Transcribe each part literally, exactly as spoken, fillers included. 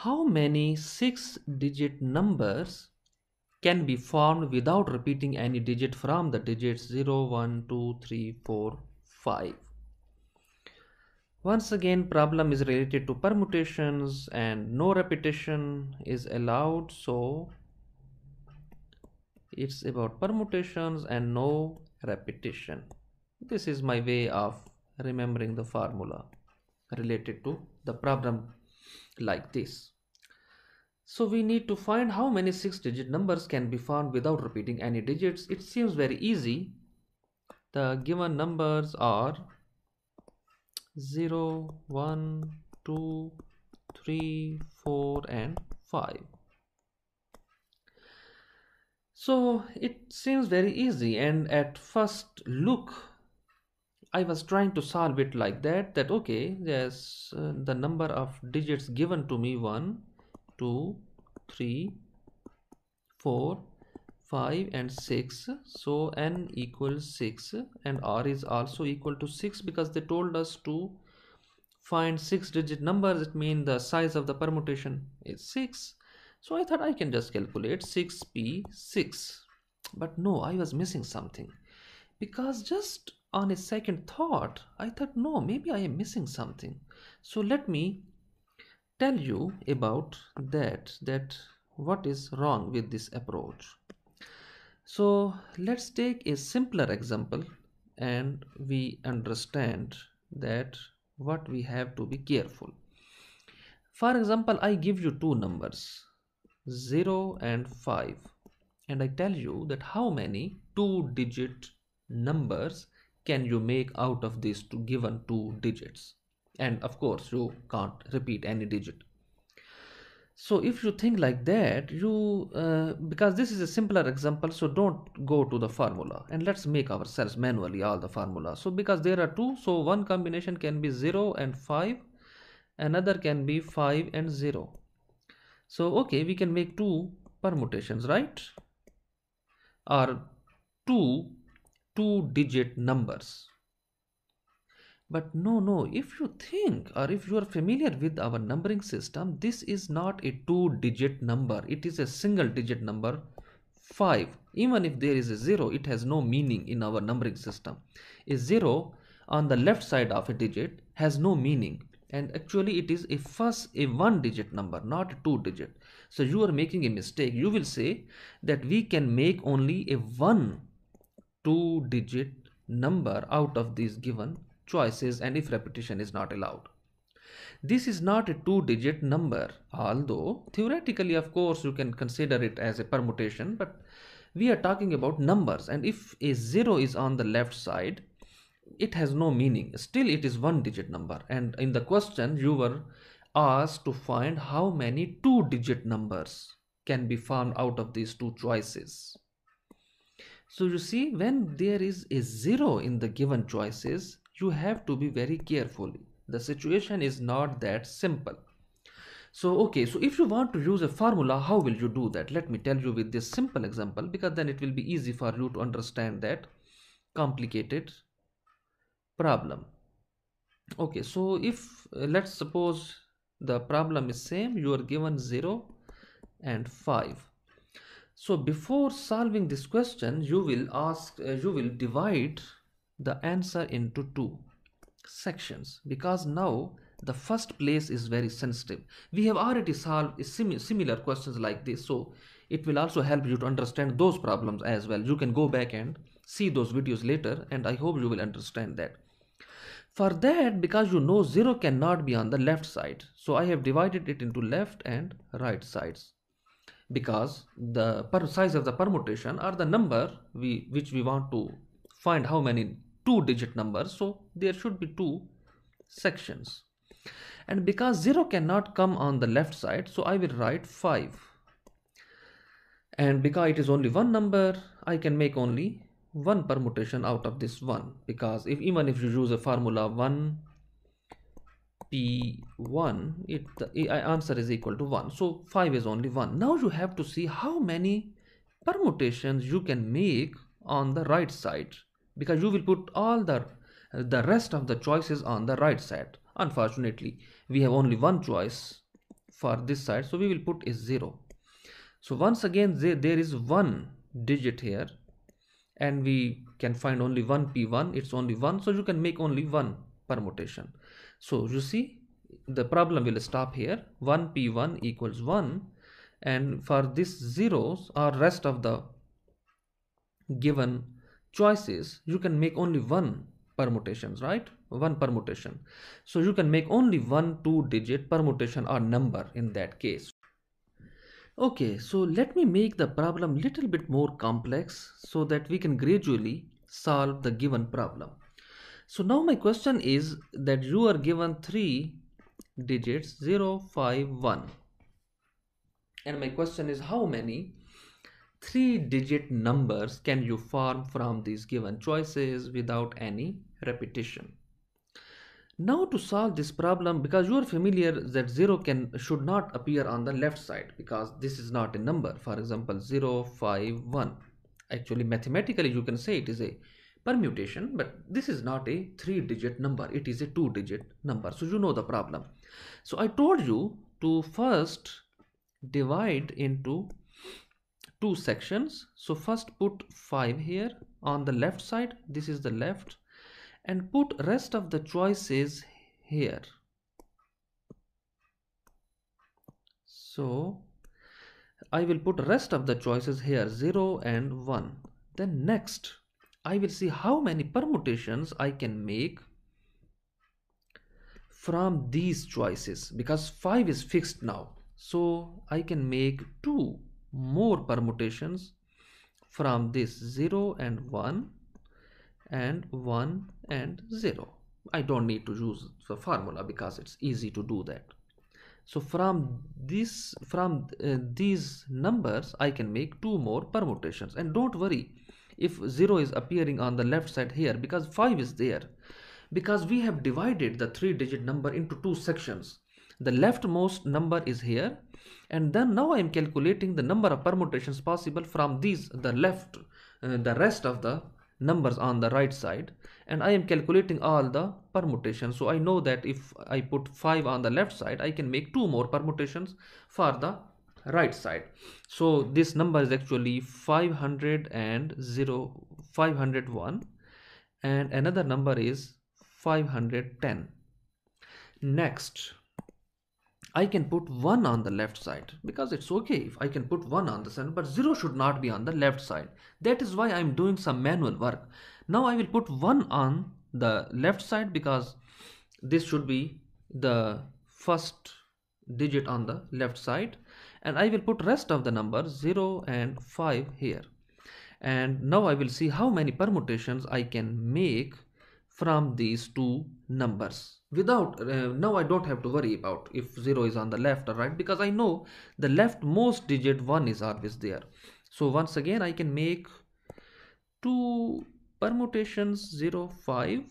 How many six-digit numbers can be formed without repeating any digit from the digits zero, one, two, three, four, five? Once again, problem is related to permutations and no repetition is allowed. So it's about permutations and no repetition. This is my way of remembering the formula related to the problem like this. So we need to find how many six digit numbers can be found without repeating any digits. It seems very easy. The given numbers are zero, one, two, three, four and five. So it seems very easy, and at first look I was trying to solve it like that, that okay, there's uh, the number of digits given to me one, two, three, four, five and six, so n equals six and r is also equal to six, because they told us to find six digit numbers. It means the size of the permutation is six. So I thought I can just calculate six P six, but no, I was missing something, because just on a second thought I thought, no, maybe I am missing something. So let me tell you about that, that what is wrong with this approach. So let's take a simpler example and we understand that what we have to be careful. For example, I give you two numbers zero and five, and I tell you that how many two digit numbers can you make out of these two given two digits, and of course you can't repeat any digit. So if you think like that, you uh, because this is a simpler example, so don't go to the formula, and let's make ourselves manually all the formula. So because there are two, so one combination can be zero and five, another can be five and zero. So okay, we can make two permutations, right, or two two digit numbers. But no, no, if you think or if you are familiar with our numbering system, this is not a two digit number, it is a single digit number five. Even if there is a zero, it has no meaning in our numbering system. A zero on the left side of a digit has no meaning, and actually it is a first a one digit number, not a two digit. So you are making a mistake. You will say that we can make only a one two digit number out of these given choices, and if repetition is not allowed. This is not a two digit number, although theoretically of course you can consider it as a permutation, but we are talking about numbers, and if a zero is on the left side, it has no meaning. Still it is one digit number, and in the question you were asked to find how many two digit numbers can be found out of these two choices. So you see, when there is a zero in the given choices, you have to be very careful. The situation is not that simple. So okay, so if you want to use a formula, how will you do that? Let me tell you with this simple example, because then it will be easy for you to understand that complicated problem. Okay, so if uh, let's suppose the problem is same, you are given zero and five. So before solving this question, you will ask, uh, you will divide the answer into two sections, because now the first place is very sensitive. We have already solved sim similar questions like this, so it will also help you to understand those problems as well. You can go back and see those videos later, and I hope you will understand that. For that, because you know zero cannot be on the left side, so I have divided it into left and right sides, because the per size of the permutation or the number we which we want to find how many two digit numbers, so there should be two sections. And because zero cannot come on the left side, so I will write five, and because it is only one number, I can make only one permutation out of this one, because if even if you use a formula one P one, it the answer is equal to one, so five is only one. Now you have to see how many permutations you can make on the right side, because you will put all the the rest of the choices on the right side. Unfortunately, we have only one choice, for this side, so we will put is zero. So once again they, there is one digit here and we can find only one P one, it's only one, so you can make only one permutation. So you see the problem will stop here, one P one equals one, and for this zeros or rest of the given choices you can make only one permutations, right? One permutation. So you can make only one two digit permutation or number in that case. Okay, so let me make the problem little bit more complex so that we can gradually solve the given problem. So now my question is that you are given three digits zero, five, one, and my question is how many three digit numbers can you form from these given choices without any repetition. Now to solve this problem, because you are familiar that zero can should not appear on the left side because this is not a number. For example, zero, five, one. Actually mathematically you can say it is a permutation, but this is not a three digit number, it is a two digit number. So you know the problem. So I told you to first divide into two sections. So first put five here on the left side, this is the left, and put rest of the choices here. So I will put rest of the choices here, zero and one. Then next I will see how many permutations I can make from these choices, because five is fixed now, so I can make two more permutations from this zero and one and one and zero. I don't need to use the formula because it's easy to do that. So from this from uh, these numbers I can make two more permutations, and don't worry if zero is appearing on the left side here because five is there, because we have divided the three digit number into two sections. The leftmost number is here, and then now I am calculating the number of permutations possible from these the left uh, the rest of the numbers on the right side, and I am calculating all the permutations. So I know that if I put five on the left side I can make two more permutations for the right side. So this number is actually five hundred and zero, five hundred one, and another number is five hundred ten. Next I can put one on the left side because it's okay if I can put one on the side, but zero should not be on the left side. That is why I'm doing some manual work. Now I will put one on the left side because this should be the first digit on the left side, and I will put rest of the numbers zero and five here. And now I will see how many permutations I can make from these two numbers without uh, now I don't have to worry about if zero is on the left or right, because I know the leftmost digit one is always there. So once again I can make two permutations, zero, five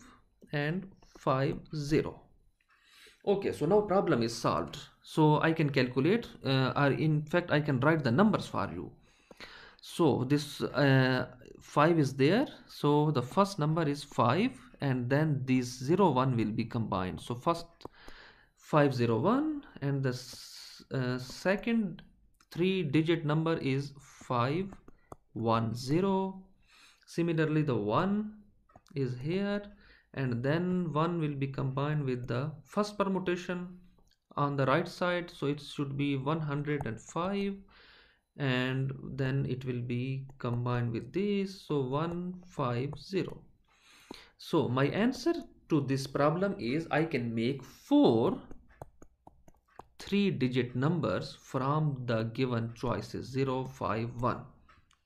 and five, zero. Okay, so now problem is solved. So I can calculate uh, or in fact I can write the numbers for you. So this uh, five is there, so the first number is five, and then these zero, one will be combined. So first five, zero, one, and the uh, second three digit number is five, one, zero. Similarly the one is here, and then one will be combined with the first permutation on the right side, so it should be one hundred five, and then it will be combined with this, so one, five, zero. So my answer to this problem is I can make four three digit numbers from the given choices zero, five, one.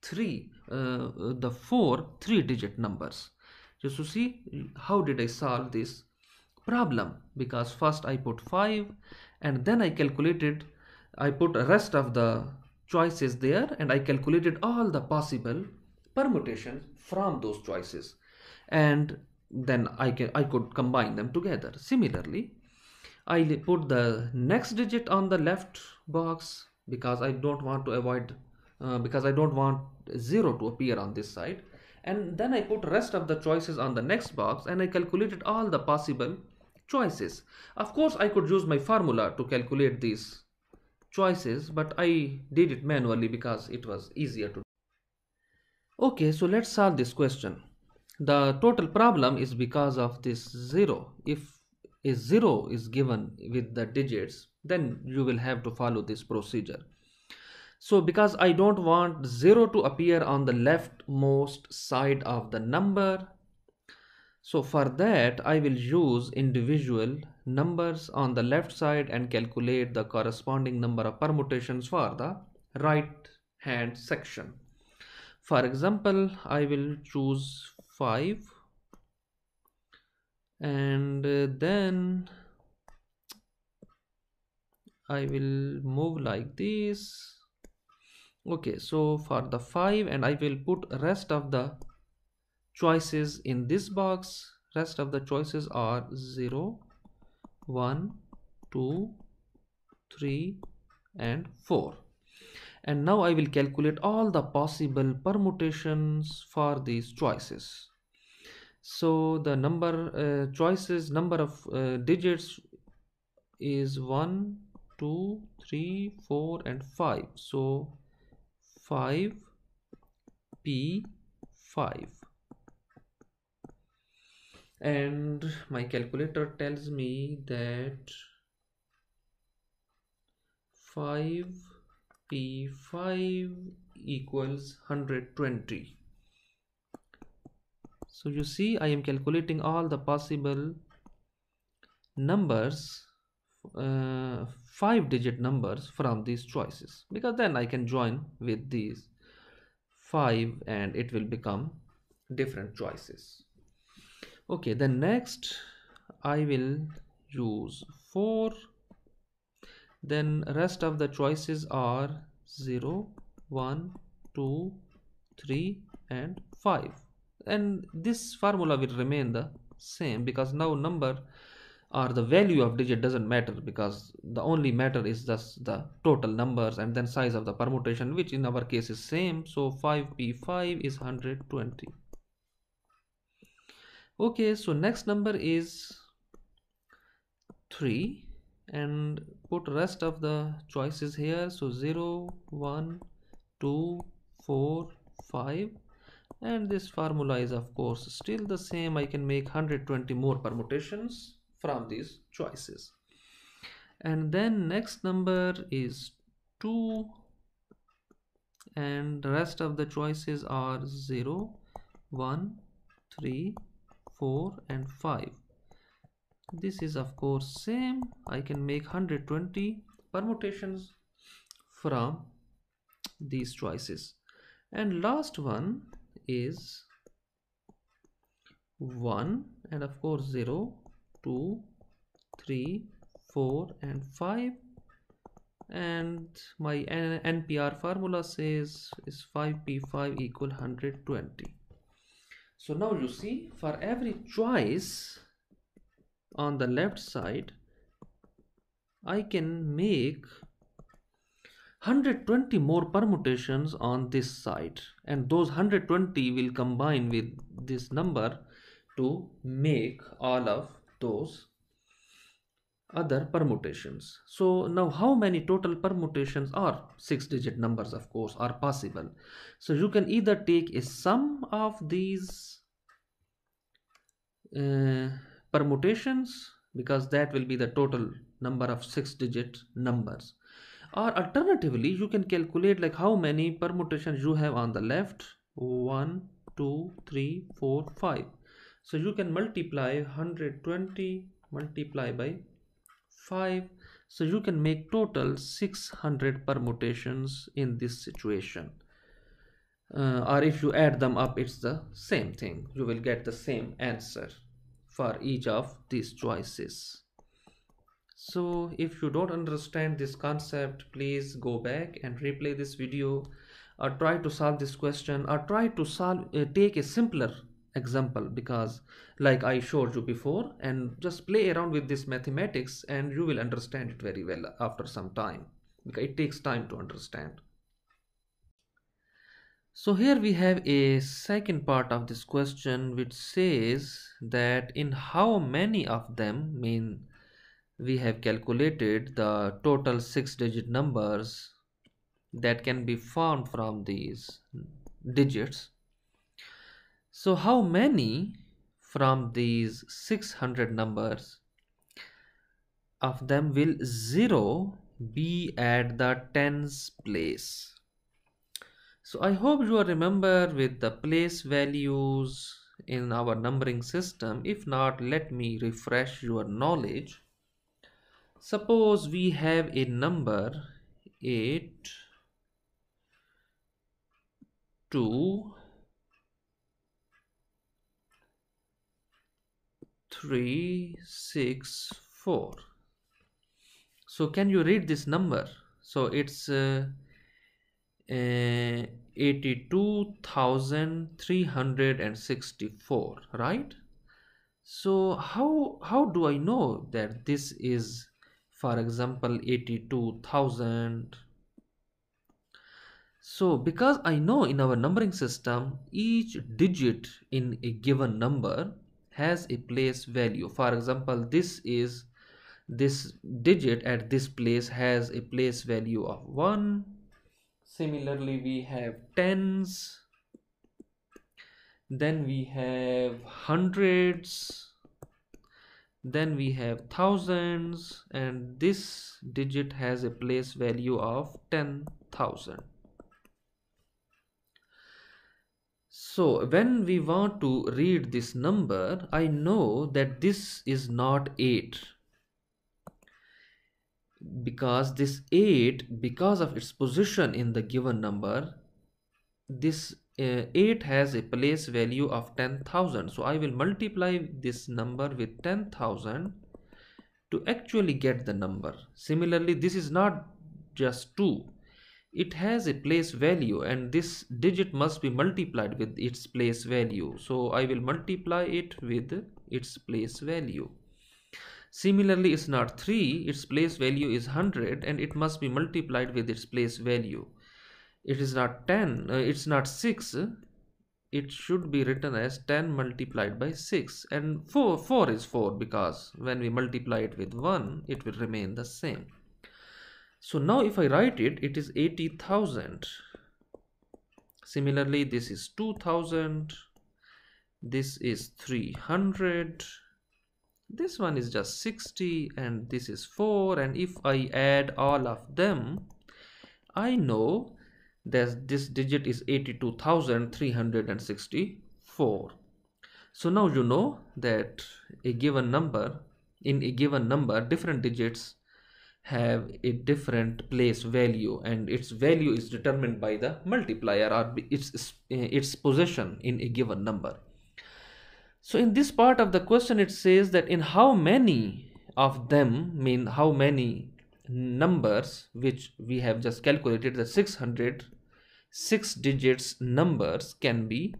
Three, uh, the four three digit numbers. Just to see how did I solve this problem, because first I put five and then I calculated, I put the rest of the choices there and I calculated all the possible permutations from those choices, and then I can I could combine them together. Similarly I put the next digit on the left box because I don't want to avoid uh, because I don't want zero to appear on this side, and then I put rest of the choices on the next box and I calculated all the possible choices. Of course I could use my formula to calculate these choices, but I did it manually because it was easier to do. Okay, so let's solve this question. The total problem is because of this zero. If a zero is given with the digits, then you will have to follow this procedure. So because I don't want zero to appear on the leftmost side of the number, so for that I will use individual numbers on the left side and calculate the corresponding number of permutations for the right hand section. For example, I will choose five and then I will move like this. Okay, so for the five, and I will put rest of the choices in this box. Rest of the choices are zero, one, two, three and four. And now I will calculate all the possible permutations for these choices. So the number uh, choices number of uh, digits is one, two, three, four and five. So five P five, and my calculator tells me that five P five equals one hundred twenty. So you see, I am calculating all the possible numbers, Uh, five digit numbers from these choices, because then I can join with these five and it will become different choices. Okay, then next I will use four, then rest of the choices are zero, one, two, three and five, and this formula will remain the same, because now number or the value of digit doesn't matter, because the only matter is just the total numbers and then size of the permutation, which in our case is same. So five P five is one hundred twenty. Okay, so next number is three, and put rest of the choices here. So zero, one, two, four, five, and this formula is of course still the same. I can make one hundred twenty more permutations from these choices. And then next number is two, and the rest of the choices are zero, one, three, four and five. This is of course same. I can make one hundred twenty permutations from these choices. And last one is one, and of course zero, two, three, four and five, and my N P R formula says is five P five equal one hundred twenty. So now you see, for every choice on the left side I can make one hundred twenty more permutations on this side, and those one hundred twenty will combine with this number to make all of those other permutations. So now how many total permutations are six digit numbers, of course, are possible. So you can either take a sum of these uh, permutations, because that will be the total number of six digit numbers, or alternatively you can calculate like how many permutations you have on the left, one, two, three, four, five. So you can multiply one hundred twenty multiply by five, so you can make total six hundred permutations in this situation, uh, or if you add them up, it's the same thing. You will get the same answer for each of these choices. So if you don't understand this concept, please go back and replay this video, or try to solve this question, or try to solve uh, take a simpler example, because like I showed you before, and just play around with this mathematics and you will understand it very well after some time, because it takes time to understand. So here we have a second part of this question, which says that in how many of them, mean we have calculated the total six digit numbers that can be formed from these digits. So how many from these six hundred numbers of them will zero be at the tens place? So I hope you remember with the place values in our numbering system. If not, let me refresh your knowledge. Suppose we have a number eight two three six four. So can you read this number? So it's uh, uh, eighty-two thousand three hundred sixty-four, right? So how how do I know that this is, for example, eighty-two thousand? So because I know in our numbering system each digit in a given number has a place value. For example, this is this digit at this place has a place value of one. Similarly, we have tens, then we have hundreds, then we have thousands, and this digit has a place value of ten thousand. So when we want to read this number, I know that this is not eight, because this eight, because of its position in the given number, this uh, eight has a place value of ten thousand. So I will multiply this number with ten thousand to actually get the number. Similarly, this is not just two, it has a place value, and this digit must be multiplied with its place value. So I will multiply it with its place value. Similarly, it's not three, its place value is one hundred, and it must be multiplied with its place value. It is not ten, uh, it's not six, it should be written as ten multiplied by six, and four, four is four, because when we multiply it with one, it will remain the same. So now if I write it, it is eighty thousand. Similarly, this is two thousand, this is three hundred, this one is just sixty, and this is four, and if I add all of them, I know that this digit is eighty-two thousand three hundred sixty-four. So now you know that a given number, in a given number, different digits have a different place value, and its value is determined by the multiplier or its, its position in a given number. So in this part of the question, it says that in how many of them, mean how many numbers which we have just calculated, the six hundred, six digits numbers can be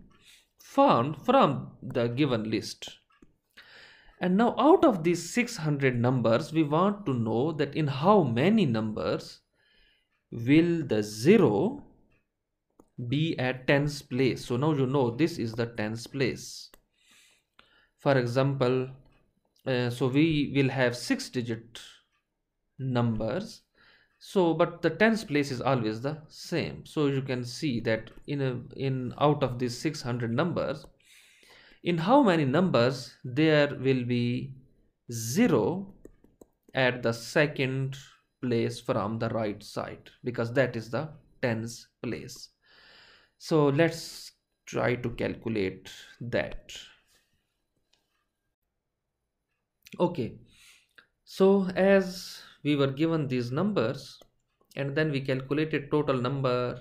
formed from the given list. And now out of these six hundred numbers, we want to know that in how many numbers will the zero be at tens place. So now you know this is the tens place. For example, uh, so we will have six digit numbers, so but the tens place is always the same. So you can see that in a, in out of these six hundred numbers, in how many numbers there will be zero at the second place from the right side, because that is the tens place. So let's try to calculate that. Okay, so as we were given these numbers, and then we calculated total number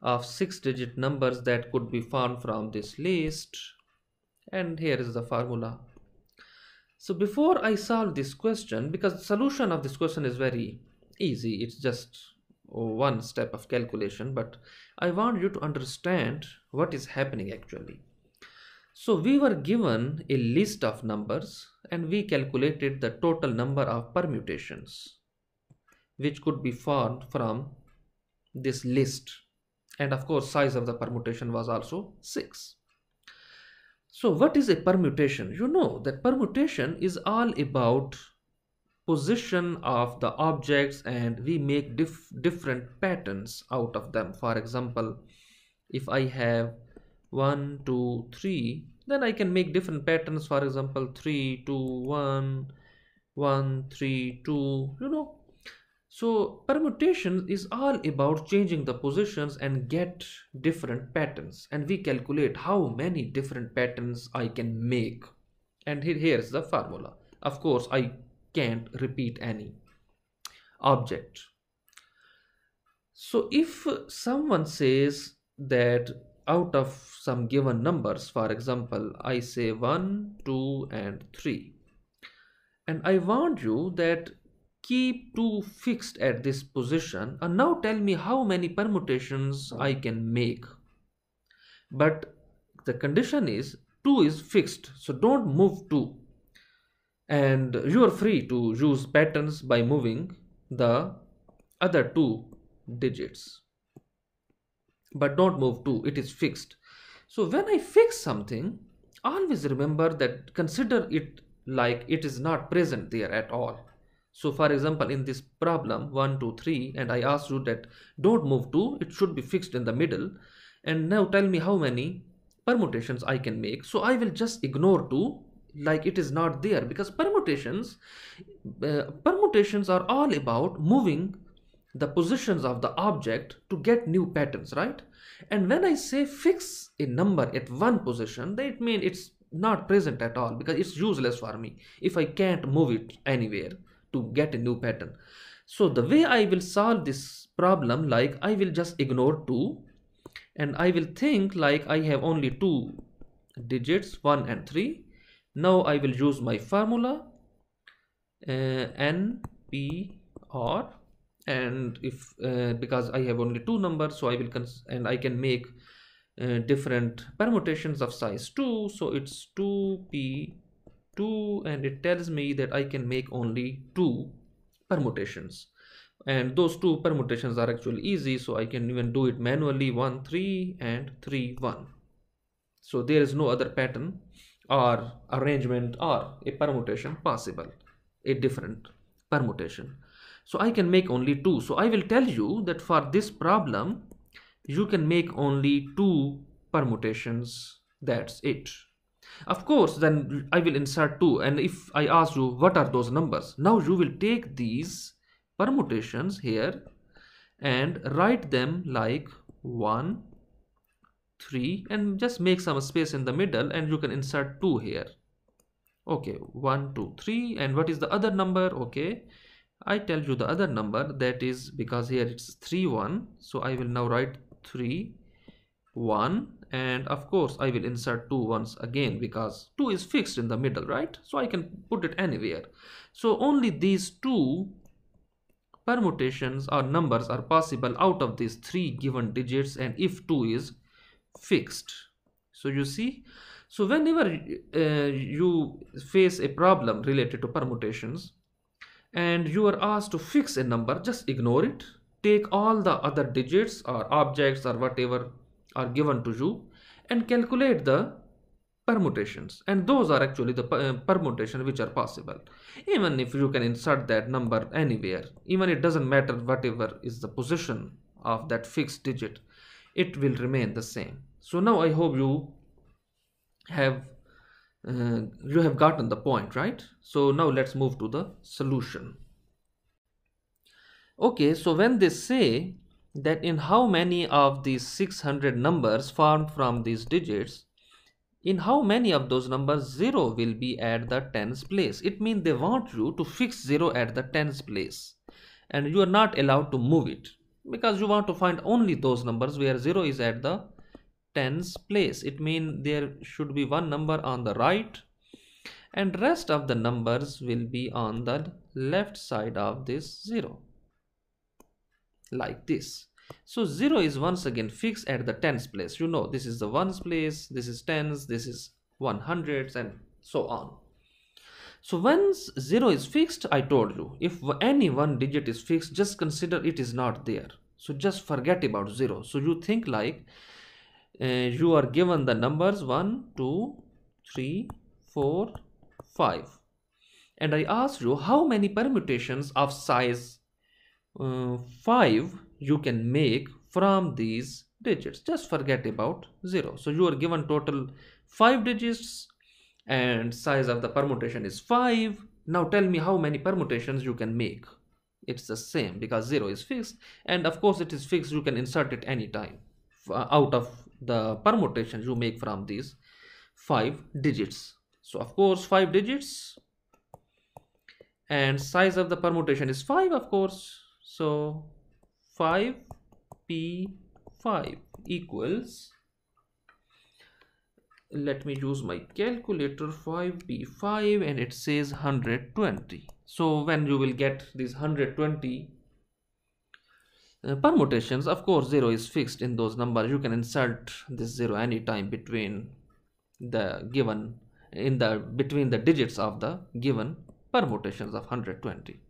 of six digit numbers that could be found from this list, and here is the formula. So before I solve this question, because the solution of this question is very easy, it's just one step of calculation, but I want you to understand what is happening actually. So we were given a list of numbers, and we calculated the total number of permutations which could be formed from this list, and of course size of the permutation was also six. So what is a permutation? You know that permutation is all about position of the objects and we make dif different patterns out of them. For example, if I have one, two, three, then I can make different patterns. For example, three, two, one, one, three, two, you know. So permutation is all about changing the positions and get different patterns, and we calculate how many different patterns I can make. And here, here's the formula. Of course, I can't repeat any object. So if someone says that out of some given numbers, for example, I say one, two and three, and I want you that keep two fixed at this position, and now tell me how many permutations I can make. But the condition is two is fixed, so don't move two, and you are free to use patterns by moving the other two digits, but don't move two, it is fixed. So when I fix something, always remember that consider it like it is not present there at all. So for example, in this problem one, two, three, and I asked you that don't move two, it should be fixed in the middle, and now tell me how many permutations I can make. So I will just ignore two like it is not there, because permutations uh, permutations are all about moving the positions of the object to get new patterns, right? And when I say fix a number at one position, that it means it's not present at all, because it's useless for me if I can't move it anywhere to get a new pattern. So the way I will solve this problem, like I will just ignore two, and I will think like I have only two digits, one and three. Now I will use my formula uh, N, P, R, and if uh, because I have only two numbers, so I will cons and I can make uh, different permutations of size two. So it's two P two, and it tells me that I can make only two permutations, and those two permutations are actually easy, so I can even do it manually, one, three and three, one. So there is no other pattern or arrangement or a permutation possible, a different permutation. So I can make only two. So I will tell you that for this problem you can make only two permutations, that's it. Of course, then I will insert two, and if I ask you what are those numbers, now you will take these permutations here and write them like one, three, and just make some space in the middle, and you can insert two here. Okay, one, two, three, and what is the other number? Okay, I tell you the other number, that is because here it's three, one, so I will now write three, one, and of course I will insert two once again, because two is fixed in the middle, right? So I can put it anywhere. So only these two permutations or numbers are possible out of these three given digits, and if two is fixed. So you see, so whenever uh, you face a problem related to permutations and you are asked to fix a number, just ignore it, take all the other digits or objects or whatever are given to you and calculate the permutations, and those are actually the uh, permutations which are possible. Even if you can insert that number anywhere, even it doesn't matter whatever is the position of that fixed digit, it will remain the same. So now I hope you have uh, you have gotten the point, right? So now let's move to the solution. Okay, so when they say that in how many of these six hundred numbers formed from these digits, in how many of those numbers zero will be at the tens place, it means they want you to fix zero at the tens place, and you are not allowed to move it, because you want to find only those numbers where zero is at the tens place. It means there should be one number on the right and rest of the numbers will be on the left side of this zero, like this. So zero is once again fixed at the tens place. You know, this is the ones place, this is tens, this is one hundreds, and so on. So once zero is fixed, I told you, if any one digit is fixed, just consider it is not there. So just forget about zero. So you think like uh, you are given the numbers one, two, three, four, five, and I asked you how many permutations of size uh, five you can make from these digits. Just forget about zero. So you are given total five digits and size of the permutation is five. Now tell me how many permutations you can make. It's the same because zero is fixed, and of course it is fixed. You can insert it anytime out of the permutations you make from these five digits. So of course five digits and size of the permutation is five, of course. So five P five equals, let me use my calculator, five P five, and it says one hundred twenty. So when you will get these one hundred twenty uh, permutations, of course zero is fixed in those numbers. You can insert this zero anytime between the given in the between the digits of the given permutations of one hundred twenty.